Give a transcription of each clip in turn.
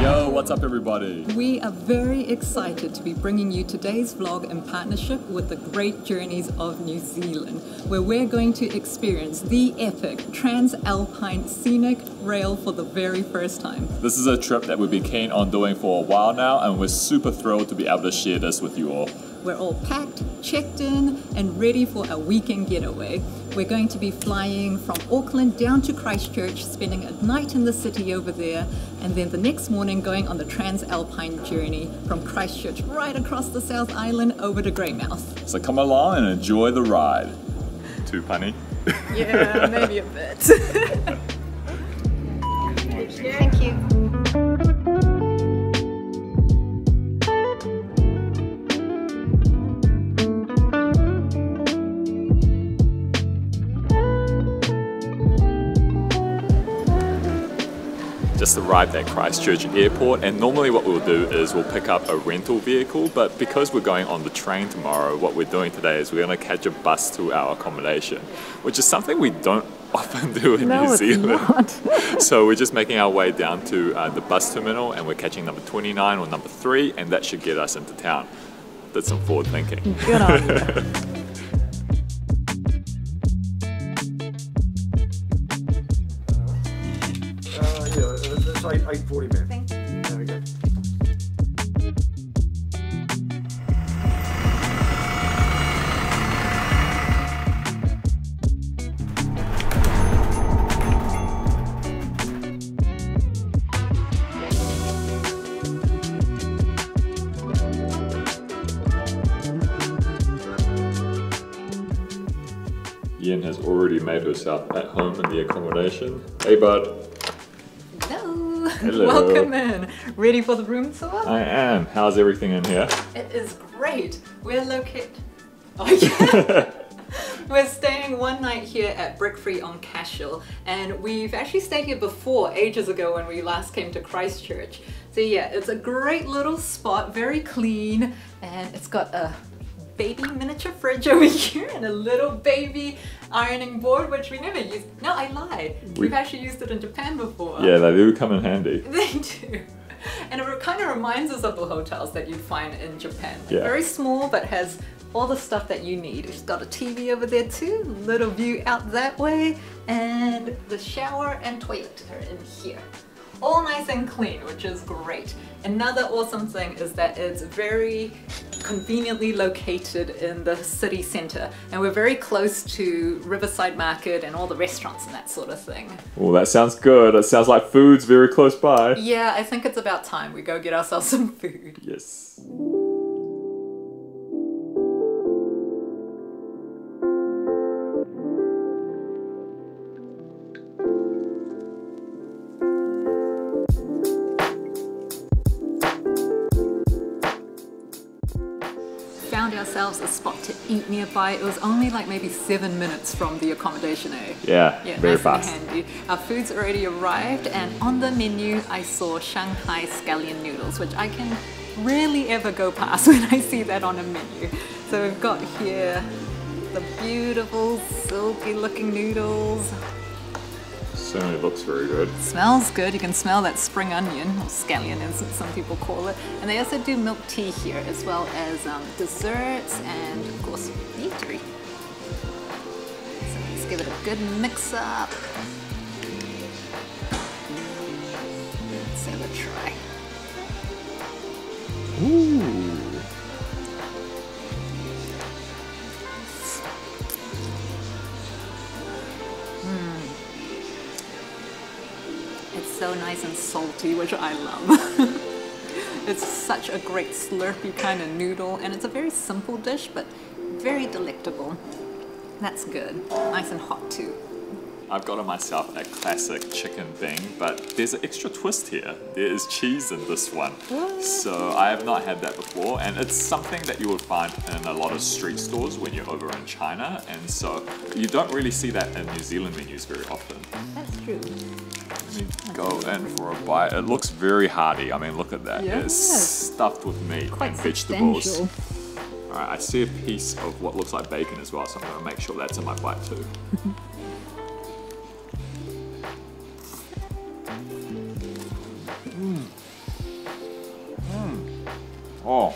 Yo, what's up everybody? We are very excited to be bringing you today's vlog in partnership with the Great Journeys of New Zealand, where we're going to experience the epic TranzAlpine Scenic Rail for the very first time. This is a trip that we've been keen on doing for a while now, and we're super thrilled to be able to share this with you all. We're all packed, checked in, and ready for a weekend getaway. We're going to be flying from Auckland down to Christchurch, spending a night in the city over there, and then the next morning going on the TranzAlpine journey from Christchurch right across the South Island over to Greymouth. So come along and enjoy the ride. Too punny? Yeah, maybe a bit. Thank you. Just arrived at Christchurch Airport, and normally what we'll do is we'll pick up a rental vehicle, but because we're going on the train tomorrow, what we're doing today is we're going to catch a bus to our accommodation, which is something we don't often do in New Zealand. So we're just making our way down to the bus terminal, and we're catching number 29 or number 3, and that should get us into town. That's some forward thinking. Good on you. It's 8:40, man. Thank you. There we go. Yen has already made herself at home in the accommodation. Hey, bud. Hello. Welcome in. Ready for the room tour? I am. How's everything in here? It is great. We're located... Oh yeah. We're staying one night here at BreakFree on Cashel, and we've actually stayed here before ages ago when we last came to Christchurch. So yeah, it's a great little spot, very clean, and it's got a baby miniature fridge over here and a little baby ironing board, which we never used. No, I lied. We've actually used it in Japan before. Yeah, they do come in handy. They do. And it kind of reminds us of the hotels that you'd find in Japan. Yeah. Very small, but has all the stuff that you need. It's got a TV over there too, little view out that way, and the shower and toilet are in here. All nice and clean, which is great. Another awesome thing is that it's very conveniently located in the city centre, and we're very close to Riverside Market and all the restaurants and that sort of thing. Oh, that sounds good. That sounds like food's very close by. Yeah, I think it's about time we go get ourselves some food. Yes. Ourselves a spot to eat nearby. It was only like maybe 7 minutes from the accommodation, eh? Yeah, yeah, very nice, fast. Handy. Our food's already arrived, and on the menu I saw Shanghai scallion noodles, which I can rarely ever go past when I see that on a menu. So we've got here the beautiful silky looking noodles. Certainly looks very good. Smells good. You can smell that spring onion, or scallion as some people call it. And they also do milk tea here, as well as desserts and of course eatery. So let's give it a good mix up. Let's have a try. Ooh. So nice and salty, which I love. It's such a great slurpy kind of noodle, and it's a very simple dish but very delectable. That's good. Nice and hot too. I've got on myself a classic chicken thing, but there's an extra twist here. There is cheese in this one. What? So I have not had that before, and it's something that you would find in a lot of street stores when you're over in China, and so you don't really see that in New Zealand menus very often. That's true. Let me go in for a bite. It looks very hearty. I mean, look at that. Yeah. It's stuffed with meat and vegetables. Substantial. All right, I see a piece of what looks like bacon as well, so I'm gonna make sure that's in my bite too. Oh.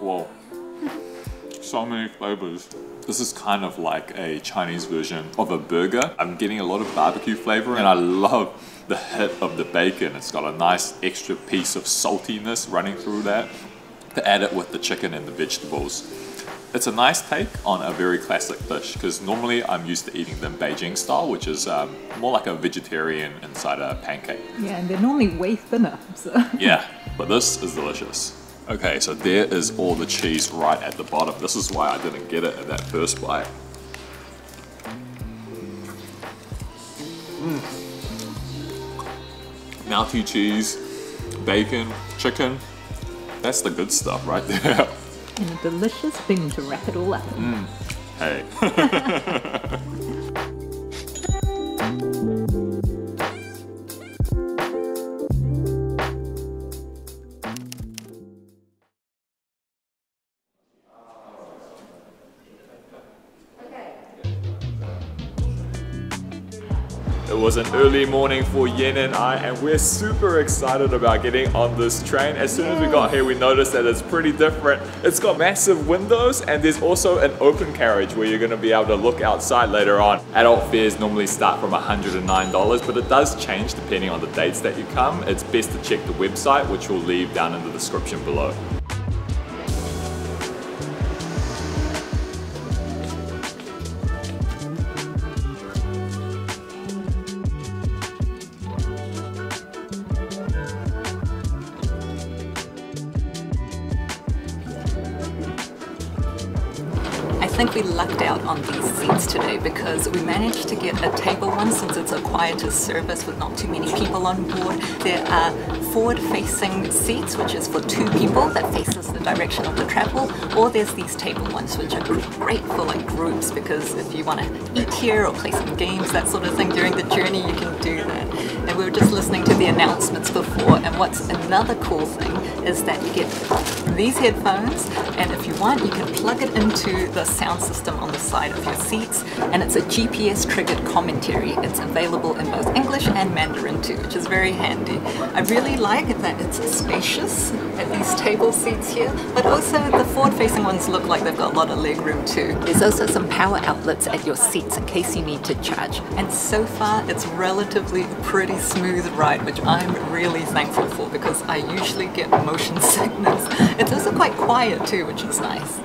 Whoa. So many flavors. This is kind of like a Chinese version of a burger. I'm getting a lot of barbecue flavor and I love the hit of the bacon. It's got a nice extra piece of saltiness running through that to add it with the chicken and the vegetables. It's a nice take on a very classic dish because normally I'm used to eating them Beijing style, which is more like a vegetarian inside a pancake. Yeah, and they're normally way thinner. So. Yeah, but this is delicious. Okay, so there is all the cheese right at the bottom. This is why I didn't get it at that first bite. Melty cheese, bacon, chicken. That's the good stuff right there. And a delicious thing to wrap it all up in. Hey. It was an early morning for Yen and I, and we're super excited about getting on this train. As soon as we got here, we noticed that it's pretty different. It's got massive windows, and there's also an open carriage where you're going to be able to look outside later on. Adult fares normally start from $109, but it does change depending on the dates that you come. It's best to check the website, which we'll leave down in the description below. I think we lucked out on these seats today because we managed to get a table one since it's a quieter service with not too many people on board. There are forward-facing seats, which is for two people, that faces the direction of the travel, or there's these table ones, which are great for like groups because if you want to eat here or play some games, that sort of thing during the journey, you can do that. And we were just listening to the announcements before, and what's another cool thing is that you get these headphones, and if you want, you can plug it into the sound system on the side of your seats, and it's a GPS-triggered commentary. It's available in both English and Mandarin too, which is very handy. I really like that it's spacious at these table seats here, but also the forward-facing ones look like they've got a lot of leg room too. There's also some power outlets at your seats in case you need to charge. And so far, it's relatively a pretty smooth ride, which I'm really thankful for because I usually get motion sickness. It's also quite quiet too, which is nice.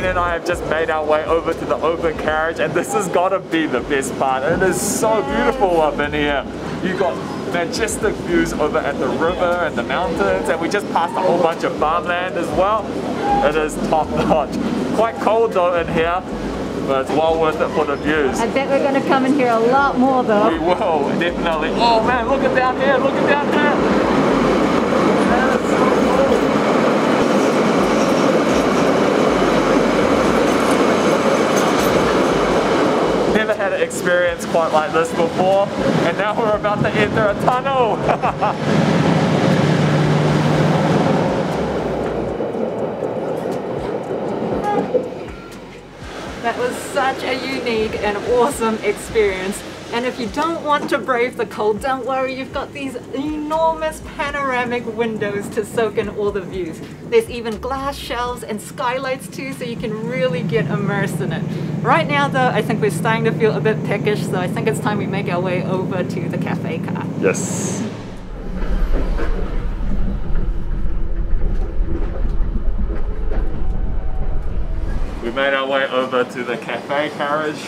And I have just made our way over to the open carriage, and this has got to be the best part. It is so beautiful up in here. You've got majestic views over at the river and the mountains, and we just passed a whole bunch of farmland as well. It is top notch. Quite cold though in here, but it's well worth it for the views. I bet we're going to come in here a lot more though. We will, definitely. Oh man, look at down here, look at down there. Experience quite like this before, and now we're about to enter a tunnel. That was such a unique and awesome experience. And if you don't want to brave the cold, don't worry, you've got these enormous panoramic windows to soak in all the views. There's even glass shelves and skylights too, so you can really get immersed in it. Right now though, I think we're starting to feel a bit peckish, so I think it's time we make our way over to the cafe car. Yes. We made our way over to the cafe carriage.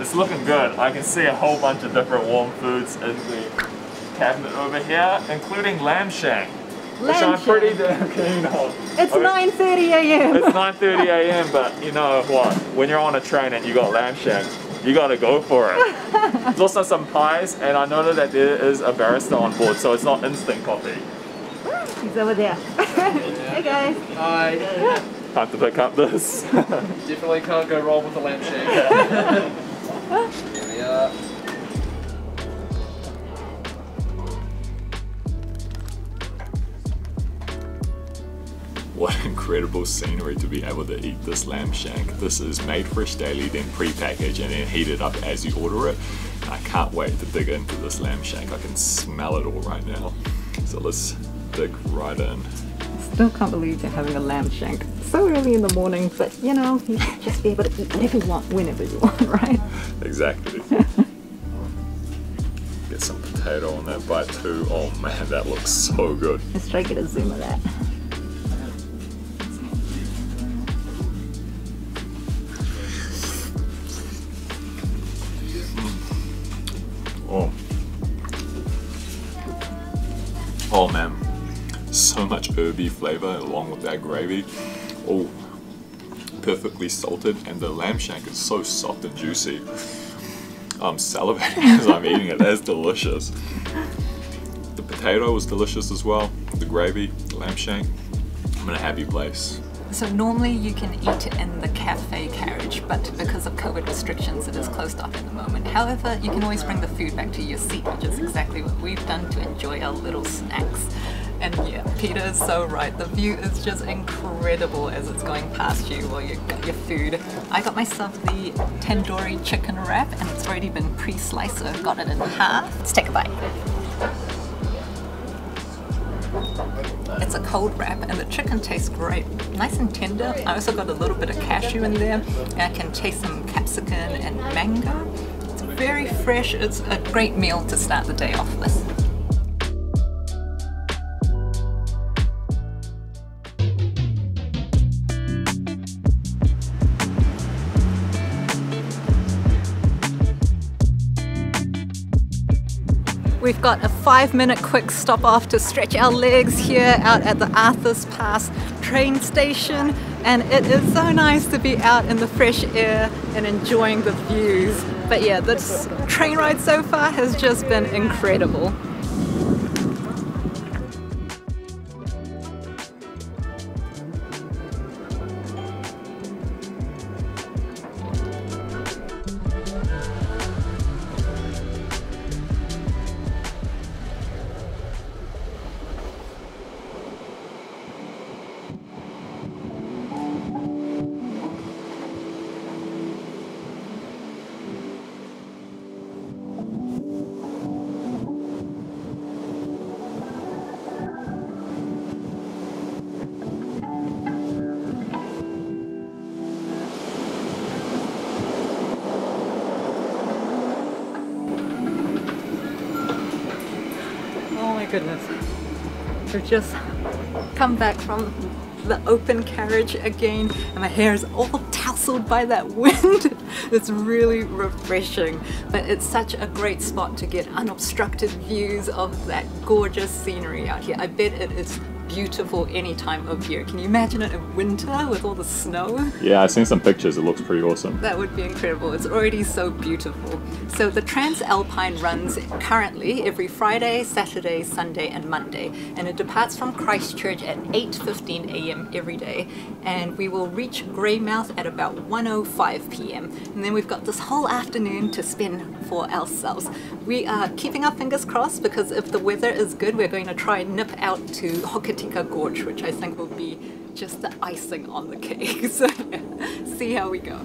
It's looking good. I can see a whole bunch of different warm foods in the cabinet over here, including lamb shank, which I'm pretty damn keen on. It's 9:30 a.m. It's 9:30 a.m. but you know what? When you're on a train and you got lamb shank, you gotta go for it. There's also some pies, and I noticed that there is a barista on board, so it's not instant coffee. He's over there. Hey guys. Hi. Time to pick up this. Definitely can't go wrong with a lamp shaker. Here we are. What incredible scenery to be able to eat this lamb shank. This is made fresh daily, then pre-packaged and then heated up as you order it. I can't wait to dig into this lamb shank. I can smell it all right now. So let's dig right in. Still can't believe they're having a lamb shank so early in the morning, but you know, you should just be able to eat whatever you want, whenever you want, right? Exactly. Get some potato on that bite too. Oh man, that looks so good. Let's try to get a zoom of that. Oh man, so much herby flavour along with that gravy, all perfectly salted, and the lamb shank is so soft and juicy. I'm salivating as I'm eating it, that's delicious. The potato was delicious as well, the gravy, the lamb shank. I'm in a happy place. So normally you can eat in the cafe carriage, but because of COVID restrictions it is closed off at the moment. However, you can always bring the food back to your seat, which is exactly what we've done to enjoy our little snacks. And yeah, Peter is so right, the view is just incredible as it's going past you while you've got your food. I got myself the tandoori chicken wrap and it's already been pre-sliced, so I've got it in half. Let's take a bite. It's a cold wrap and the chicken tastes great, nice and tender. I also got a little bit of cashew in there and I can taste some capsicum and mango. It's very fresh, it's a great meal to start the day off with. We've got a 5-minute quick stop off to stretch our legs here out at the Arthur's Pass train station, and it is so nice to be out in the fresh air and enjoying the views. But yeah, this train ride so far has just been incredible. Goodness. We've just come back from the open carriage again and my hair is all tousled by that wind. It's really refreshing, but it's such a great spot to get unobstructed views of that gorgeous scenery out here. I bet it is beautiful any time of year. Can you imagine it in winter with all the snow? Yeah, I've seen some pictures, it looks pretty awesome. That would be incredible, it's already so beautiful. So the TranzAlpine runs currently every Friday, Saturday, Sunday and Monday, and it departs from Christchurch at 8:15 a.m. every day, and we will reach Greymouth at about 1:05 p.m. and then we've got this whole afternoon to spend for ourselves. We are keeping our fingers crossed because if the weather is good we're going to try and nip out to Hokitika Gorge, which I think will be just the icing on the cake. So yeah, see how we go.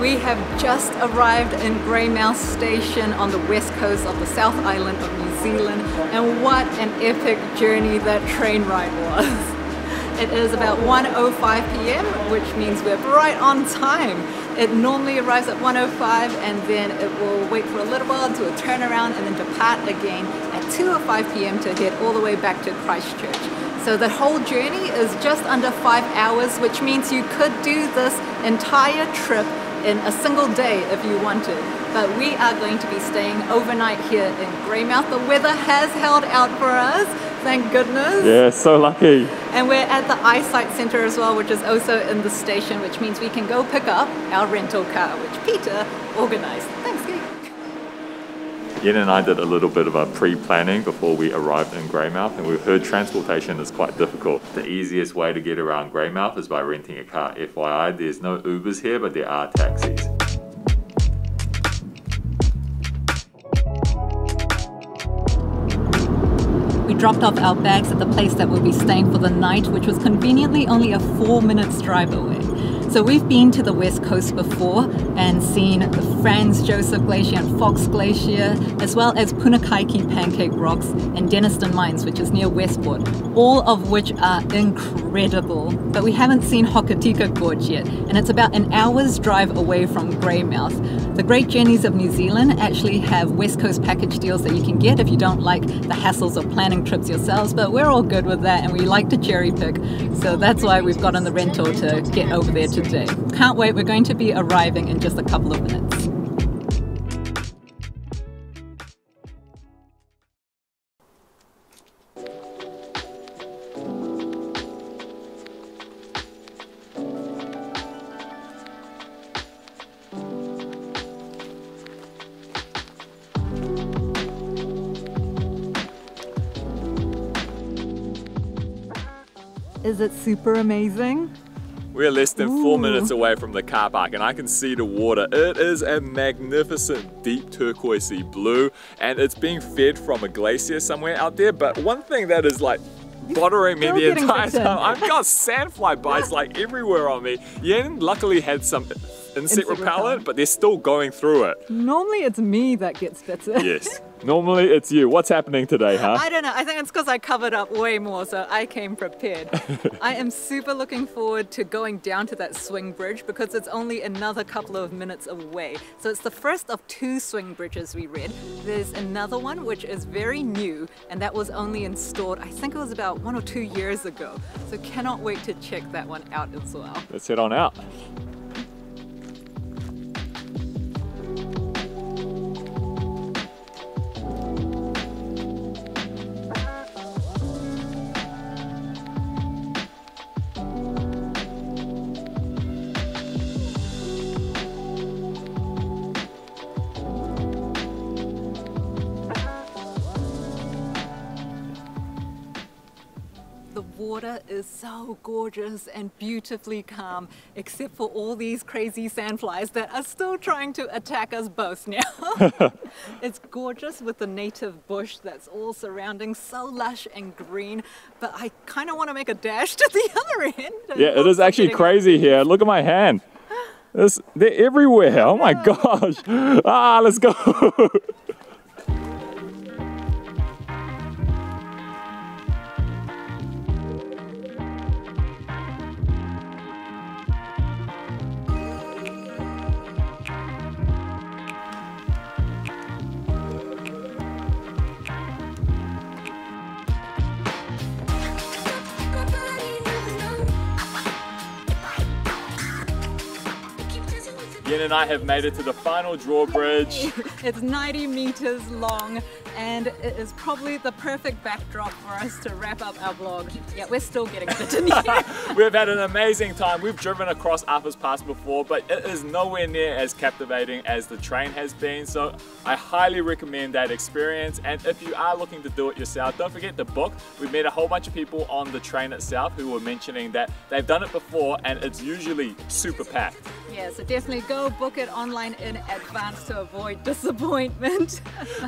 We have just arrived in Greymouth Station on the west coast of the South Island of New Zealand, and what an epic journey that train ride was. It is about 1:05 p.m, which means we're right on time. It normally arrives at 1:05 and then it will wait for a little while, do a turnaround and then depart again at 2:05 p.m. to head all the way back to Christchurch. So the whole journey is just under 5 hours, which means you could do this entire trip in a single day if you wanted. but we are going to be staying overnight here in Greymouth. The weather has held out for us, thank goodness. Yeah, so lucky. And we're at the i-SITE Centre as well, which is also in the station, which means we can go pick up our rental car, which Peter organised. Thanks, Keith. Yen and I did a little bit of a pre-planning before we arrived in Greymouth, and we've heard transportation is quite difficult. The easiest way to get around Greymouth is by renting a car. FYI, there's no Ubers here, but there are taxis. Dropped off our bags at the place that we'll be staying for the night, which was conveniently only a 4 minutes drive away. So we've been to the West Coast before and seen the Franz Josef Glacier and Fox Glacier, as well as Punakaiki Pancake Rocks and Denniston Mines, which is near Westport, all of which are incredible. But we haven't seen Hokitika Gorge yet, and it's about an hour's drive away from Greymouth. The Great Journeys of New Zealand actually have West Coast package deals that you can get if you don't like the hassles of planning trips yourselves, but we're all good with that and we like to cherry pick, so that's why we've got on the rental to get over there today. Can't wait, we're going to be arriving in just a couple of minutes. Is it super amazing? We're less than 4 minutes away from the car park and I can see the water. It is a magnificent deep turquoisey blue and it's being fed from a glacier somewhere out there. But one thing that is like bothering me the entire time, I've got sandfly bites like everywhere on me. Yen luckily had some insect repellent, but they're still going through it. Normally it's me that gets bitten. Yes. Normally it's you. What's happening today, huh? I don't know. I think it's because I covered up way more, so I came prepared. I am super looking forward to going down to that swing bridge because it's only another couple of minutes away. So it's the first of 2 swing bridges we read. There's another one which is very new and that was only installed, I think it was about 1 or 2 years ago. So cannot wait to check that one out as well. Let's head on out. Water is so gorgeous and beautifully calm, except for all these crazy sandflies that are still trying to attack us both now. It's gorgeous with the native bush that's all surrounding, so lush and green, but I kind of want to make a dash to the other end. Yeah, it is actually crazy here. Look at my hand. They're everywhere. Oh my gosh. Ah, let's go. Yen and I have made it to the final drawbridge. It's 90 meters long and it is probably the perfect backdrop for us to wrap up our vlog. Yeah, we're still getting bitten here. We've had an amazing time. We've driven across Arthur's Pass before, but it is nowhere near as captivating as the train has been. So I highly recommend that experience. And if you are looking to do it yourself, don't forget to book. We've met a whole bunch of people on the train itself who were mentioning that they've done it before and it's usually super packed. Yeah, so definitely go book it online in advance to avoid disappointment.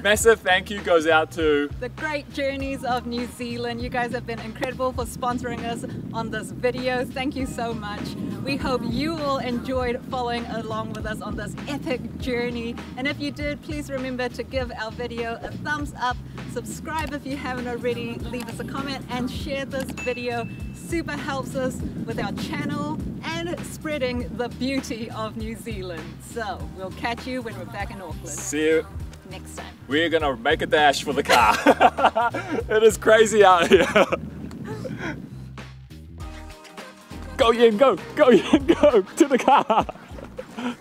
Massive thank you goes out to the Great Journeys of New Zealand. You guys have been incredible for sponsoring us on this video. Thank you so much. We hope you all enjoyed following along with us on this epic journey. And if you did, please remember to give our video a thumbs up, subscribe if you haven't already, leave us a comment and share this video. Super helps us with our channel and spreading the beauty of New Zealand. So we'll catch you when we're back in Auckland. See you next time. We're gonna make a dash for the car. It is crazy out here. Go Yen, go, go Yen, go to the car.